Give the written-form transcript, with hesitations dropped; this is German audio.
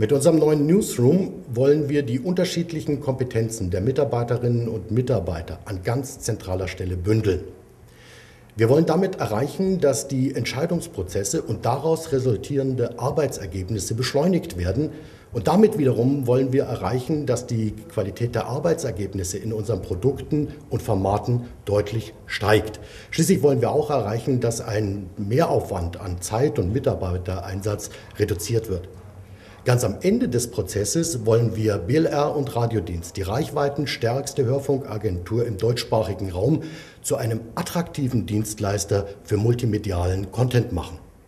Mit unserem neuen Newsroom wollen wir die unterschiedlichen Kompetenzen der Mitarbeiterinnen und Mitarbeiter an ganz zentraler Stelle bündeln. Wir wollen damit erreichen, dass die Entscheidungsprozesse und daraus resultierende Arbeitsergebnisse beschleunigt werden. Und damit wiederum wollen wir erreichen, dass die Qualität der Arbeitsergebnisse in unseren Produkten und Formaten deutlich steigt. Schließlich wollen wir auch erreichen, dass ein Mehraufwand an Zeit- und Mitarbeitereinsatz reduziert wird. Ganz am Ende des Prozesses wollen wir BLR und Radiodienst, die reichweitenstärkste Hörfunkagentur im deutschsprachigen Raum, zu einem attraktiven Dienstleister für multimedialen Content machen.